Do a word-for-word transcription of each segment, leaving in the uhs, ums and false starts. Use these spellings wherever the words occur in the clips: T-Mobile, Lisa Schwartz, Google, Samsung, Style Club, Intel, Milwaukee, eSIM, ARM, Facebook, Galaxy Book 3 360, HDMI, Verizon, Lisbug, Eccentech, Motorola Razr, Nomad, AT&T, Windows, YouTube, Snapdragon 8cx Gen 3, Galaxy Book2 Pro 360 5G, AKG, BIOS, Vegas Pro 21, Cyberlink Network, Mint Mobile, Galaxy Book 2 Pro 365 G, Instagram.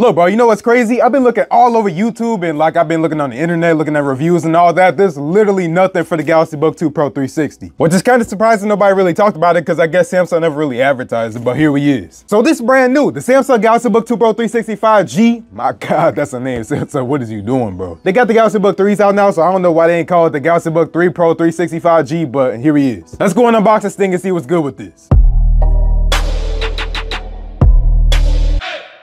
Look, bro, you know what's crazy? I've been looking all over YouTube and like I've been looking on the internet, looking at reviews and all that. There's literally nothing for the Galaxy Book two Pro three sixty. Which is kind of surprising nobody really talked about it because I guess Samsung never really advertised it, but here we is. So this is brand new, the Samsung Galaxy Book two Pro three sixty five G. My God, that's a name, Samsung. What is you doing, bro? They got the Galaxy Book threes out now, so I don't know why they ain't call it the Galaxy Book three Pro three sixty five G, but here he is. Let's go and unbox this thing and see what's good with this.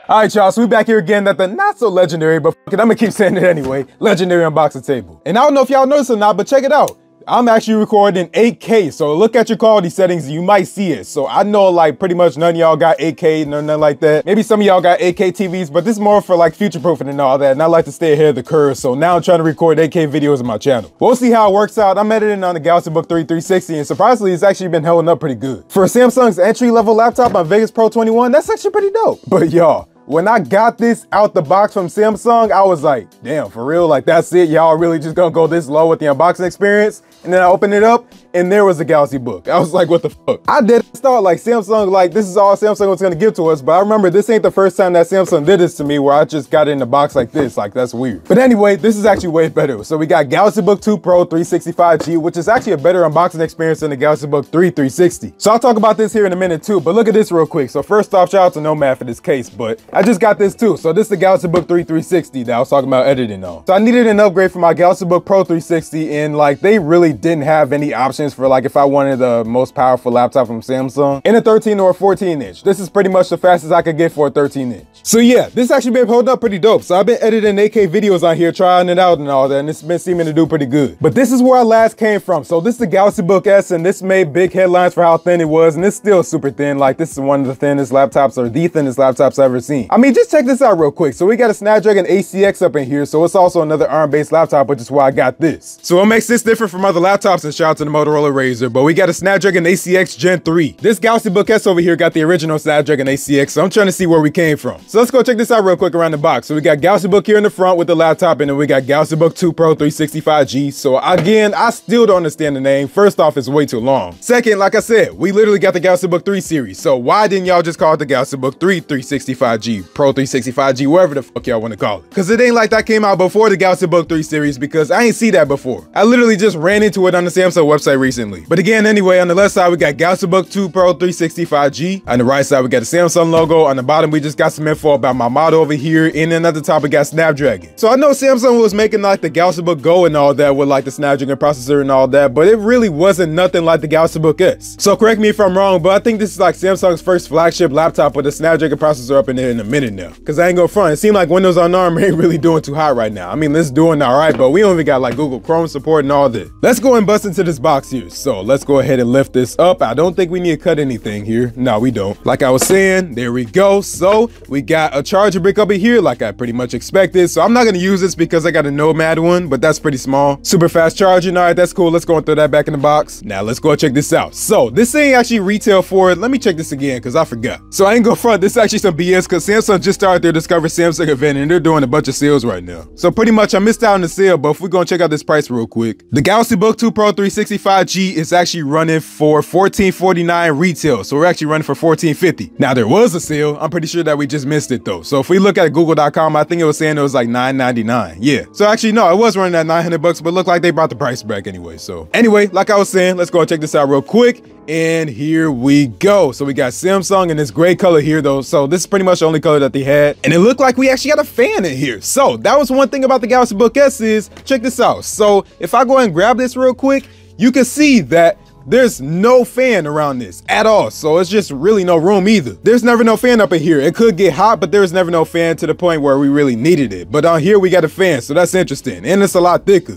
All right, y'all, so we back here again at the not-so-legendary, but fuck it, I'm gonna keep saying it anyway, legendary unboxing table. And I don't know if y'all noticed or not, but check it out. I'm actually recording in eight K, so look at your quality settings, you might see it. So I know like pretty much none of y'all got eight K, none, none like that. Maybe some of y'all got eight K T Vs, but this is more for like future-proofing and all that, and I like to stay ahead of the curve, so now I'm trying to record eight K videos on my channel. We'll see how it works out. I'm editing on the Galaxy Book three three sixty, and surprisingly, it's actually been holding up pretty good. For Samsung's entry-level laptop on Vegas Pro twenty-one, that's actually pretty dope. But y'all, when I got this out the box from Samsung, I was like, damn, for real? Like, that's it? Y'all really just gonna go this low with the unboxing experience? And then I opened it up, and there was the Galaxy Book. I was like, what the fuck? I did start like Samsung, like, this is all Samsung was gonna give to us, but I remember this ain't the first time that Samsung did this to me where I just got it in the box like this. Like, that's weird. But anyway, this is actually way better. So we got Galaxy Book two Pro three sixty five G, which is actually a better unboxing experience than the Galaxy Book three three sixty. So I'll talk about this here in a minute too, but look at this real quick. So first off, shout out to Nomad for this case, but I just got this too. So this is the Galaxy Book three three sixty that I was talking about editing on. So I needed an upgrade for my Galaxy Book Pro three sixty, and like they really didn't have any options for like if I wanted the most powerful laptop from Samsung in a thirteen or a fourteen inch. This is pretty much the fastest I could get for a thirteen inch. So yeah, this actually been holding up pretty dope. So I've been editing eight K videos on here, trying it out and all that, and it's been seeming to do pretty good. But this is where I last came from. So this is the Galaxy Book S, and this made big headlines for how thin it was, and it's still super thin. Like this is one of the thinnest laptops or the thinnest laptops I've ever seen. I mean, just check this out real quick. So we got a Snapdragon eight C X up in here, so it's also another ARM-based laptop, which is why I got this. So what makes this different from other laptops, and shout out to the Motorola Razr, but we got a Snapdragon eight C X Gen three. This Galaxy Book S over here got the original Snapdragon eight C X, so I'm trying to see where we came from. So let's go check this out real quick around the box. So we got Galaxy Book here in the front with the laptop, and then we got Galaxy Book two Pro three sixty five G. So again, I still don't understand the name. First off, it's way too long. Second, like I said, we literally got the Galaxy Book three series, so why didn't y'all just call it the Galaxy Book three three sixty five G? Pro three sixty five G, whatever the fuck y'all want to call it. Cause it ain't like that came out before the Galaxy Book three series, because I ain't see that before. I literally just ran into it on the Samsung website recently. But again, anyway, on the left side, we got Galaxy Book two Pro three sixty five G. On the right side, we got the Samsung logo. On the bottom, we just got some info about my model over here. And then at the top, we got Snapdragon. So I know Samsung was making like the Galaxy Book Go and all that with like the Snapdragon processor and all that, but it really wasn't nothing like the Galaxy Book S. So correct me if I'm wrong, but I think this is like Samsung's first flagship laptop with a Snapdragon processor up in there in a minute now, because I ain't gonna front, it seemed like Windows on ARM ain't really doing too hot right now. I mean, it's doing all right, but we don't even got like Google Chrome support and all this. Let's go and bust into this box here. So let's go ahead and lift this up. I don't think we need to cut anything here. No, we don't. Like I was saying, there we go. So we got a charger brick up in here like I pretty much expected. So I'm not gonna use this because I got a Nomad one, but that's pretty small. Super fast charging. All right, that's cool. Let's go and throw that back in the box. Now let's go and check this out. So this thing actually retail for it. Let me check this again because I forgot. So I ain't gonna front, this is actually some B S because Samsung just started their Discover Samsung event and they're doing a bunch of sales right now. So pretty much I missed out on the sale, but if we're gonna check out this price real quick, the Galaxy Book two Pro three sixty five G is actually running for fourteen forty-nine retail. So we're actually running for fourteen fifty. Now there was a sale. I'm pretty sure that we just missed it though. So if we look at google dot com, I think it was saying it was like nine ninety-nine. Yeah. So actually no, it was running at nine hundred bucks, but looked like they brought the price back anyway. So anyway, like I was saying, let's go and check this out real quick. And here we go. So we got Samsung in this gray color here though. So this is pretty much the only color that they had. And it looked like we actually got a fan in here. So that was one thing about the Galaxy Book S is, check this out. So if I go and grab this real quick, you can see that there's no fan around this at all. So it's just really no room either. There's never no fan up in here. It could get hot, but there's never no fan to the point where we really needed it. But on here, we got a fan. So that's interesting. And it's a lot thicker.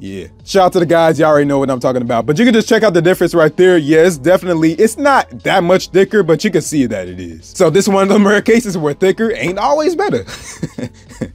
Yeah. Shout out to the guys. Y'all already know what I'm talking about, but you can just check out the difference right there. Yeah, it's definitely, it's not that much thicker, but you can see that it is. So this one of the rare cases where thicker ain't always better.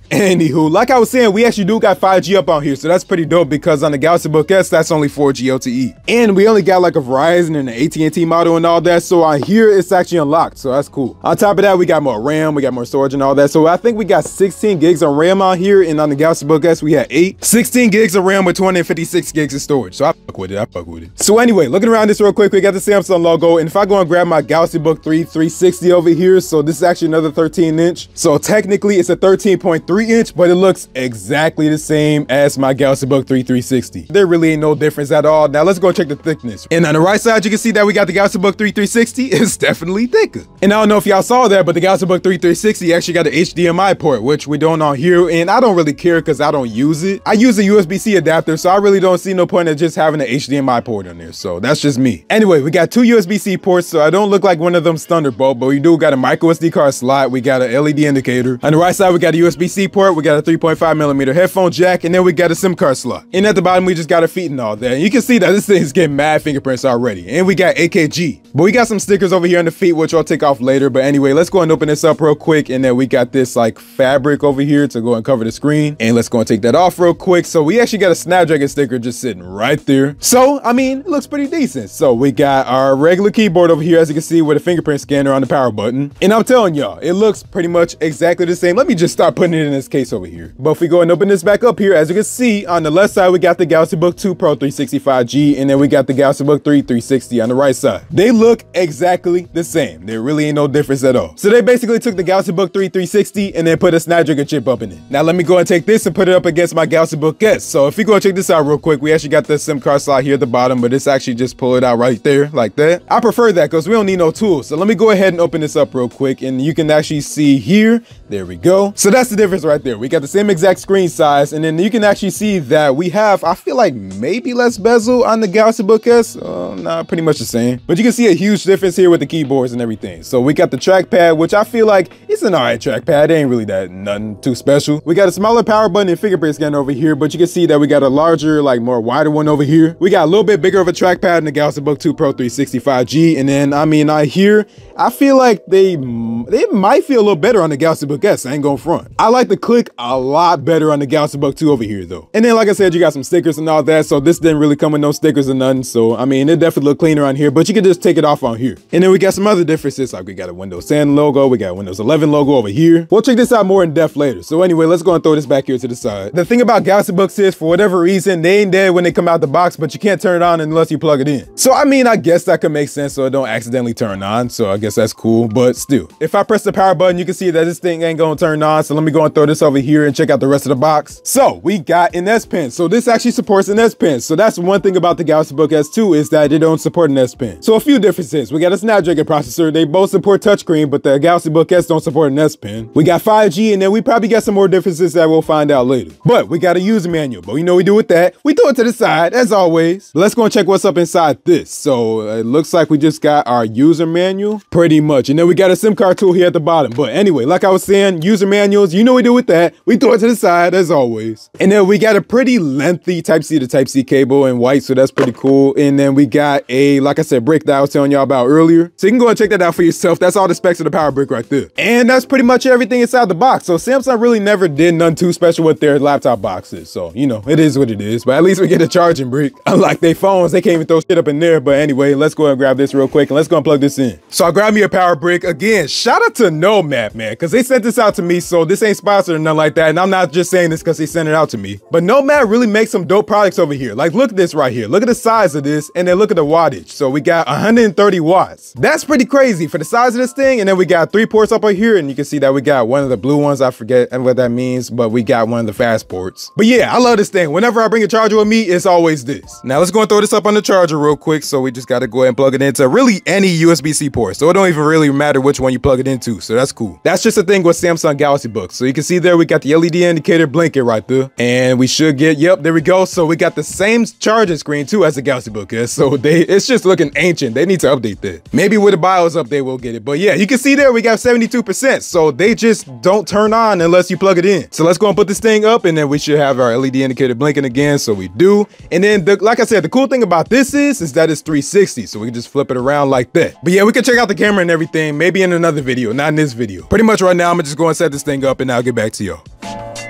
Anywho, like I was saying, we actually do got five G up on here, so that's pretty dope, because on the Galaxy Book S, that's only four G L T E. And we only got like a Verizon and an A T and T model and all that, so on here it's actually unlocked, so that's cool. On top of that, we got more RAM, we got more storage and all that, so I think we got sixteen gigs of RAM on here, and on the Galaxy Book S, we had eight. sixteen gigs of RAM with two hundred fifty-six gigs of storage, so I fuck with it, I fuck with it. So anyway, looking around this real quick, we got the Samsung logo, and if I go and grab my Galaxy Book three three sixty over here, so this is actually another thirteen inch, so technically it's a thirteen point three inch, but it looks exactly the same as my Galaxy Book three three sixty. There really ain't no difference at all. Now let's go check the thickness. And on the right side, you can see that we got the Galaxy Book three three sixty. It's definitely thicker. And I don't know if y'all saw that, but the Galaxy Book three three sixty actually got an H D M I port, which we don't on here, and I don't really care because I don't use it. I use a U S B C adapter, so I really don't see no point in just having an H D M I port on there, so that's just me. Anyway, we got two U S B C ports, so I don't look like one of them Thunderbolt, but we do got a micro S D card slot, we got an L E D indicator. On the right side, we got a U S B C port, we got a three point five millimeter headphone jack, and then we got a SIM card slot. And at the bottom, we just got our feet and all that. And you can see that this thing's getting mad fingerprints already. And we got A K G. But we got some stickers over here on the feet, which I'll take off later. But anyway, let's go and open this up real quick. And then we got this like fabric over here to go and cover the screen. And let's go and take that off real quick. So we actually got a Snapdragon sticker just sitting right there. So, I mean, it looks pretty decent. So we got our regular keyboard over here, as you can see, with a fingerprint scanner on the power button. And I'm telling y'all, it looks pretty much exactly the same. Let me just start putting it in this case over here. But if we go and open this back up here, as you can see, on the left side, we got the Galaxy Book two Pro three sixty-five G, and then we got the Galaxy Book three three sixty on the right side. They look exactly the same. There really ain't no difference at all. So they basically took the Galaxy Book three three sixty and then put a Snapdragon chip up in it. Now let me go and take this and put it up against my Galaxy Book S. So if we go and check this out real quick, we actually got the SIM card slot here at the bottom, but it's actually just pull it out right there like that. I prefer that because we don't need no tools. So let me go ahead and open this up real quick, and you can actually see here. There we go. So that's the difference right there. We got the same exact screen size, and then you can actually see that we have, I feel like, maybe less bezel on the Galaxy Book S. Uh, nah, pretty much the same. But you can see a huge difference here with the keyboards and everything. So we got the trackpad, which I feel like it's an alright trackpad. It ain't really that nothing too special. We got a smaller power button and fingerprint scanner over here, but you can see that we got a larger, like more wider one over here. We got a little bit bigger of a trackpad in the Galaxy Book two Pro three sixty-five G, and then I mean, I hear I feel like they they might feel a little better on the Galaxy Book S. I ain't gonna front. I like the click a lot better on the Galaxy Book two over here though. And then like I said, you got some stickers and all that, so this didn't really come with no stickers or nothing, so I mean, it definitely look cleaner on here, but you can just take it off on here. And then we got some other differences, like we got a Windows ten logo, we got a Windows eleven logo over here. We'll check this out more in depth later. So anyway, let's go and throw this back here to the side. The thing about Galaxy Books is, for whatever reason, they ain't dead when they come out the box, but you can't turn it on unless you plug it in. So I mean, I guess that could make sense so it don't accidentally turn on, so I guess that's cool, but still. If I press the power button, you can see that this thing ain't gonna turn on, so let me go and throw this over here and check out the rest of the box. So we got an S Pen. So this actually supports an S Pen. So that's one thing about the Galaxy Book S two is that they don't support an S Pen. So a few differences. We got a Snapdragon processor. They both support touchscreen, but the Galaxy Book S don't support an S Pen. We got five G, and then we probably got some more differences that we'll find out later. But we got a user manual, but you know we do with that. We throw it to the side, as always. But let's go and check what's up inside this. So it looks like we just got our user manual, pretty much. And then we got a SIM card tool here at the bottom. But anyway, like I was saying, user manuals, you know we do with that. We throw it to the side, as always. And then we got a pretty lengthy Type-C to Type-C cable in white, so that's pretty cool. And then we got a, like I said, brick that I was telling y'all about earlier. So you can go and check that out for yourself. That's all the specs of the power brick right there. And that's pretty much everything inside the box. So Samsung really never did none too special with their laptop boxes. So, you know, it is what it is. But at least we get a charging brick. Unlike their phones, they can't even throw shit up in there. But anyway, let's go and grab this real quick and let's go and plug this in. So I grabbed me a power brick. Again, shout out to Nomad, man, because they sent this out to me. So this ain't sponsored or nothing like that. And I'm not just saying this because they sent it out to me. But Nomad really makes some dope products over here. Like, look at this right here. Look at the size of this, and then look at the wattage. So we got one hundred thirty watts. That's pretty crazy for the size of this thing. And then we got three ports up on here, and you can see that we got one of the blue ones. I forget what that means, but we got one of the fast ports. But yeah, I love this thing. Whenever I bring a charger with me, it's always this. Now let's go and throw this up on the charger real quick. So we just got to go ahead and plug it into really any U S B C port. So it don't even really matter which one you plug it into. So that's cool. That's just the thing with Samsung Galaxy Books. So you can see there we got the L E D indicator blinking right there, and we should get, yep, there we go. So we got the same charging screen too as the Galaxy Book S. So they, it's just looking ancient. They need to update that. Maybe with the BIOS update we'll get it. But yeah, you can see there we got seventy-two percent. So they just don't turn on unless you plug it in. So let's go and put this thing up, and then we should have our L E D indicator blinking again. So we do. And then the, like I said, the cool thing about this is is that it's three sixty. So we can just flip it around like that. But yeah, we can check out the camera and everything, maybe in another video, not in this video. Pretty much right now, I'm gonna just go and set this thing up, and I'll get back to y'all.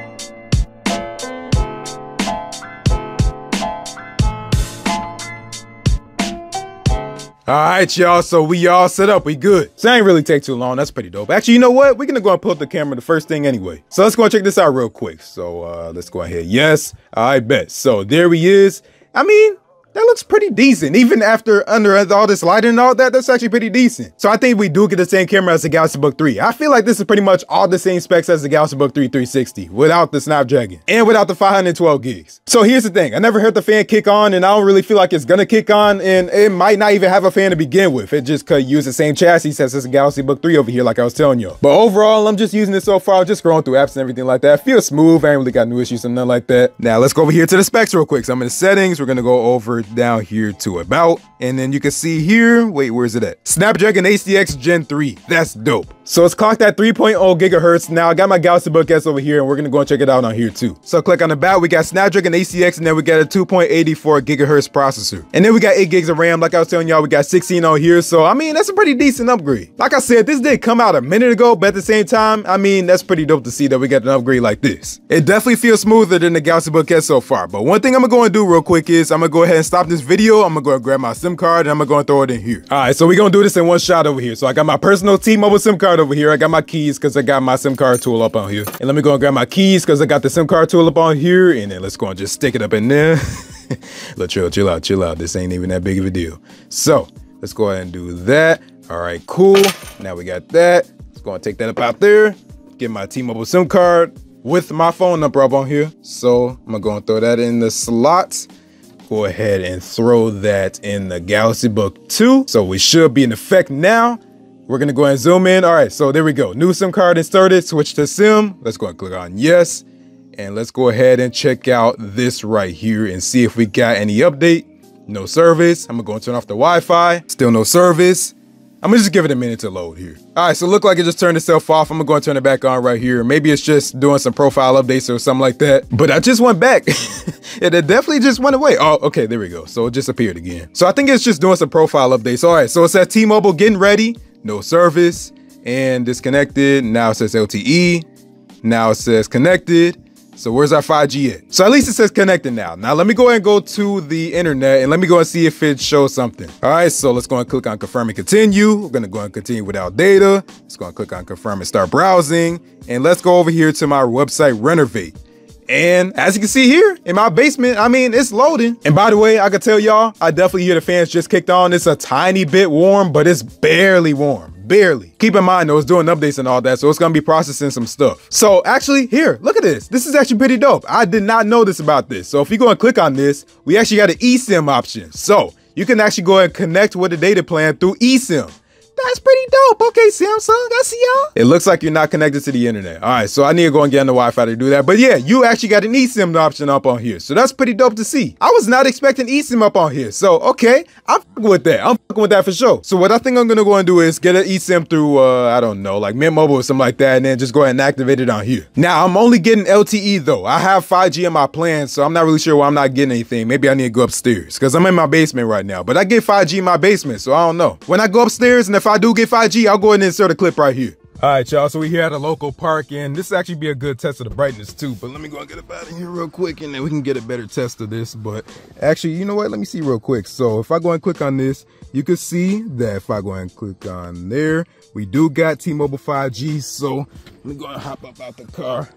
All right, y'all, so we all set up, we good. So that ain't really take too long, that's pretty dope. Actually, you know what? We're gonna go and pull up the camera the first thing anyway. So let's go and check this out real quick. So uh, let's go ahead, yes, I bet. So there he is. I mean, that looks pretty decent. Even after under all this lighting and all that, that's actually pretty decent. So I think we do get the same camera as the Galaxy Book three. I feel like this is pretty much all the same specs as the Galaxy Book three three sixty without the Snapdragon and without the five hundred twelve gigs. So here's the thing. I never heard the fan kick on, and I don't really feel like it's gonna kick on, and it might not even have a fan to begin with. It just could use the same chassis as this Galaxy Book three over here, like I was telling y'all. But overall, I'm just using this so far. I'm just scrolling through apps and everything like that. It feels smooth. I ain't really got new issues or nothing like that. Now let's go over here to the specs real quick. So I'm in the settings. We're gonna go over down here to about, and then you can see here, wait, where's it at? Snapdragon eight C X Gen three. That's dope. So it's clocked at three point oh gigahertz. Now I got my Galaxy Book S over here, and we're gonna go and check it out on here too. So click on the back, we got Snapdragon eight C X, and then we got a two point eight four gigahertz processor. And then we got eight gigs of RAM. Like I was telling y'all, we got sixteen on here. So I mean, that's a pretty decent upgrade. Like I said, this did come out a minute ago, but at the same time, I mean, that's pretty dope to see that we got an upgrade like this. It definitely feels smoother than the Galaxy Book S so far. But one thing I'm gonna go and do real quick is I'm gonna go ahead and stop this video. I'm gonna go and grab my SIM card, and I'm gonna go and throw it in here. All right, so we're gonna do this in one shot over here. So I got my personal T-Mobile SIM card over here. I got my keys because I got my SIM card tool up on here. And let me go and grab my keys because I got the SIM card tool up on here. And then let's go and just stick it up in there. Look, chill, chill out, chill out. This ain't even that big of a deal. So let's go ahead and do that. All right, cool. Now we got that. Let's go and take that up out there. Get my T-Mobile SIM card with my phone number up on here. So I'm gonna go and throw that in the slots. Go ahead and throw that in the Galaxy Book two. So we should be in effect now. We're gonna go ahead and zoom in. All right, so there we go. New SIM card inserted, switch to SIM. Let's go ahead and click on yes. And let's go ahead and check out this right here and see if we got any update. No service. I'm gonna go and turn off the Wi-Fi. Still no service. I'm gonna just give it a minute to load here. All right, so look like it just turned itself off. I'm gonna go and turn it back on right here. Maybe it's just doing some profile updates or something like that. But I just went back. It definitely just went away. Oh, okay, there we go. So it disappeared again. So I think it's just doing some profile updates. All right, so it says T-Mobile getting ready, no service, and disconnected. Now it says L T E. Now it says connected. So where's our five G at? So at least it says connected now. Now let me go ahead and go to the internet and let me go and see if it shows something. All right, so let's go and click on confirm and continue. We're gonna go and continue without data. Let's go and click on confirm and start browsing. And let's go over here to my website, Renovate. And as you can see here in my basement, I mean, it's loading. And by the way, I could tell y'all, I definitely hear the fans just kicked on. It's a tiny bit warm, but it's barely warm. Barely. Keep in mind though, it's doing updates and all that, so it's gonna be processing some stuff. So actually, here, look at this. This is actually pretty dope. I did not know this about this. So if you go and click on this, we actually got an eSIM option. So you can actually go and connect with the data plan through eSIM. That's pretty dope. Okay, Samsung, I see y'all. It looks like you're not connected to the internet. All right, so I need to go and get on the Wi-Fi to do that. But yeah, you actually got an eSIM option up on here. So that's pretty dope to see. I was not expecting eSIM up on here. So, okay, I'm fucking with that. I'm fucking with that for sure. So what I think I'm gonna go and do is get an eSIM through, uh, I don't know, like Mint Mobile or something like that, and then just go ahead and activate it on here. Now, I'm only getting L T E though. I have five G in my plan, so I'm not really sure why I'm not getting anything. Maybe I need to go upstairs because I'm in my basement right now, but I get five G in my basement, so I don't know. When I go upstairs and if I do get five G, I'll go ahead and insert a clip right here. All right, y'all, so we're here at a local park, and this actually be a good test of the brightness too, but let me go and get up out of here real quick, and then we can get a better test of this. But actually, you know what? Let me see real quick. So if I go and click on this, you can see that if I go and click on there, we do got T-Mobile five G. So let me go and hop up out the car,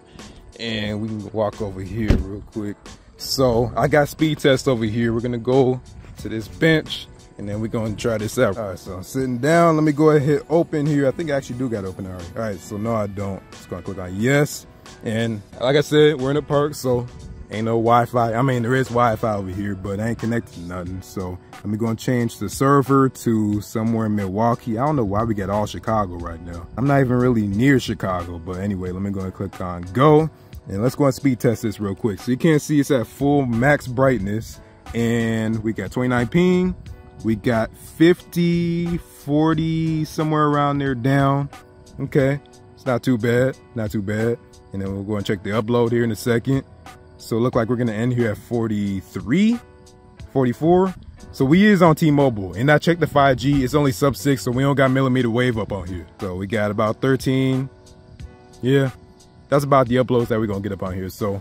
and we can walk over here real quick. So I got speed test over here. We're gonna go to this bench, and then we're gonna try this out. All right, so I'm sitting down. Let me go ahead and hit open here. I think I actually do got open already. All right, so no, I don't. Just gonna click on yes. And like I said, we're in the park, so ain't no Wi-Fi. I mean, there is Wi-Fi over here, but I ain't connected to nothing. So let me go and change the server to somewhere in Milwaukee. I don't know why we got all Chicago right now. I'm not even really near Chicago, but anyway, let me go and click on go. And let's go and speed test this real quick. So you can't see it's at full max brightness, and we got twenty-nine ping. We got fifty, forty, somewhere around there down. Okay, it's not too bad, not too bad. And then we'll go and check the upload here in a second. So it look like we're gonna end here at forty-three, forty-four. So we is on T-Mobile, and I checked the five G, it's only sub six, so we don't got millimeter wave up on here. So we got about thirteen, yeah. That's about the uploads that we're gonna get up on here, so.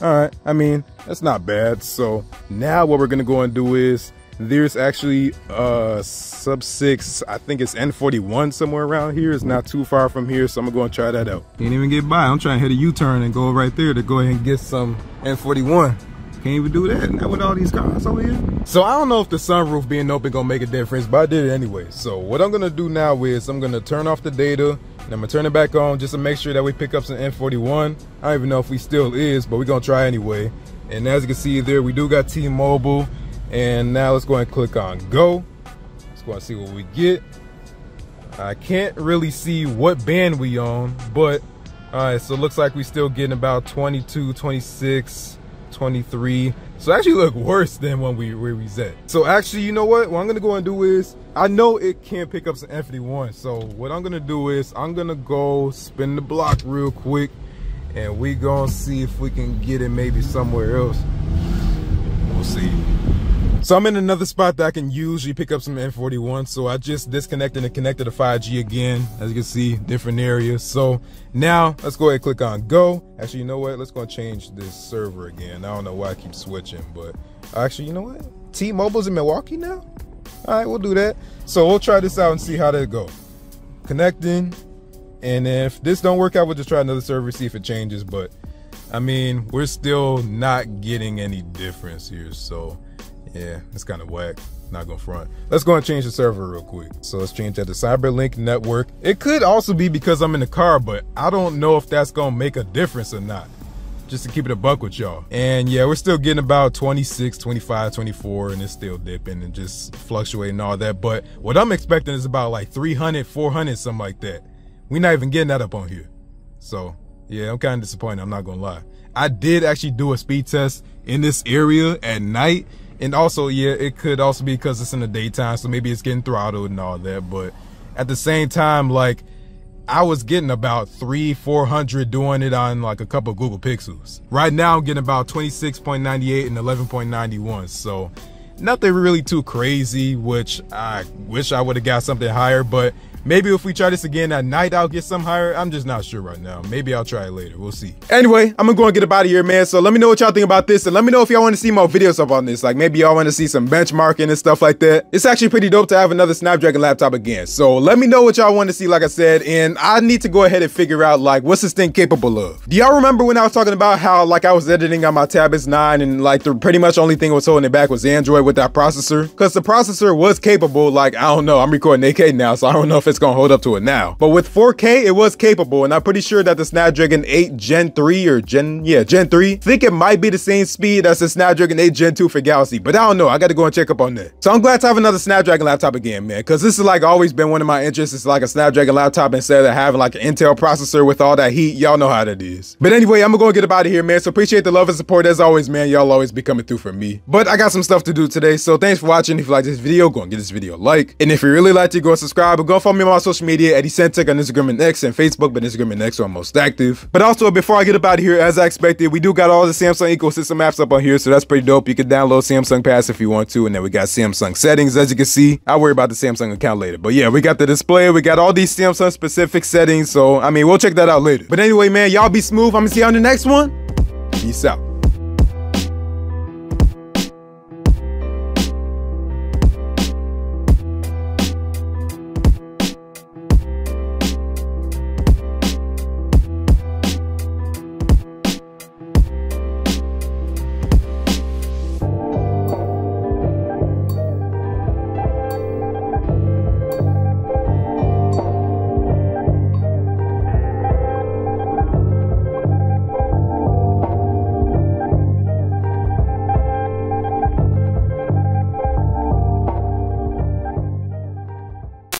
All right, I mean, that's not bad. So now what we're gonna go and do is There's actually uh sub six, I think it's N forty-one somewhere around here. It's not too far from here, so I'm gonna go and try that out. Can't even get by. I'm trying to hit a U-turn and go right there to go ahead and get some N forty-one. Can't even do that. Not with all these cars over here. So I don't know if the sunroof being open gonna make a difference, but I did it anyway. So what I'm gonna do now is I'm gonna turn off the data and I'm gonna turn it back on just to make sure that we pick up some N forty-one. I don't even know if we still is, but we're gonna try anyway. And as you can see there, we do got T-Mobile. And now let's go ahead and click on go. Let's go and see what we get. I can't really see what band we on, but all right, so it looks like we still getting about twenty-two, twenty-six, twenty-three. So actually look worse than when we where we set. So actually, you know what? What I'm gonna go and do is, I know it can't pick up some N forty-one. So what I'm gonna do is I'm gonna go spin the block real quick and we gonna see if we can get it maybe somewhere else. We'll see. So I'm in another spot that I can usually pick up some N forty-one. So I just disconnected and connected to five G again. As you can see, different areas. So now let's go ahead and click on go. Actually, you know what? Let's go and change this server again. I don't know why I keep switching, but actually, you know what? T-Mobile's in Milwaukee now? All right, we'll do that. So we'll try this out and see how that goes. Connecting. And if this don't work out, we'll just try another server, see if it changes. But I mean, we're still not getting any difference here. So yeah, it's kind of whack, not gonna front. Let's go and change the server real quick. So let's change that to Cyberlink Network. It could also be because I'm in the car, but I don't know if that's gonna make a difference or not. Just to keep it a buck with y'all. And yeah, we're still getting about twenty-six, twenty-five, twenty-four, and it's still dipping and just fluctuating and all that. But what I'm expecting is about like three hundred, four hundred, something like that. We're not even getting that up on here. So yeah, I'm kind of disappointed, I'm not gonna lie. I did actually do a speed test in this area at night. And also, yeah, it could also be because it's in the daytime, so maybe it's getting throttled and all that. But at the same time, like, I was getting about three, four hundred doing it on like a couple of Google Pixels. Right now, I'm getting about twenty-six point nine eight and eleven point nine one. So nothing really too crazy, which I wish I would have got something higher. But maybe if we try this again at night, I'll get some higher. I'm just not sure right now. Maybe I'll try it later. We'll see. Anyway, I'm gonna go and get up out of here, man. So let me know what y'all think about this. And let me know if y'all want to see more videos up on this. Like maybe y'all want to see some benchmarking and stuff like that. It's actually pretty dope to have another Snapdragon laptop again. So let me know what y'all want to see, like I said. And I need to go ahead and figure out like what's this thing capable of. Do y'all remember when I was talking about how like I was editing on my Tab S nine and like the pretty much only thing that was holding it back was Android with that processor? Because the processor was capable, like, I don't know. I'm recording eight K now, so I don't know if it's gonna hold up to it now, but with four K it was capable. And I'm pretty sure that the Snapdragon eight gen three or gen yeah gen three, I think it might be the same speed as the Snapdragon eight gen two for Galaxy, but I don't know. I gotta go and check up on that. So I'm glad to have another Snapdragon laptop again, man, because this is like always been one of my interests. It's like a Snapdragon laptop instead of having like an Intel processor with all that heat. Y'all know how that is. But anyway, I'm gonna go and get up out of here, man. So appreciate the love and support as always, man. Y'all always be coming through for me, but I got some stuff to do today. So thanks for watching. If you like this video, go and give this video a like, and if you really liked it, go and subscribe. And go and follow me on my social media at Eccentech on Instagram and X, and Facebook, but Instagram and X are most active. But also, before I get up out of here, as I expected, we do got all the Samsung ecosystem apps up on here, so that's pretty dope. You can download Samsung Pass if you want to, and then we got Samsung settings, as you can see. I'll worry about the Samsung account later. But yeah, we got the display, we got all these Samsung specific settings, so I mean, we'll check that out later. But anyway, man, y'all be smooth. I'm gonna see you on the next one. Peace out.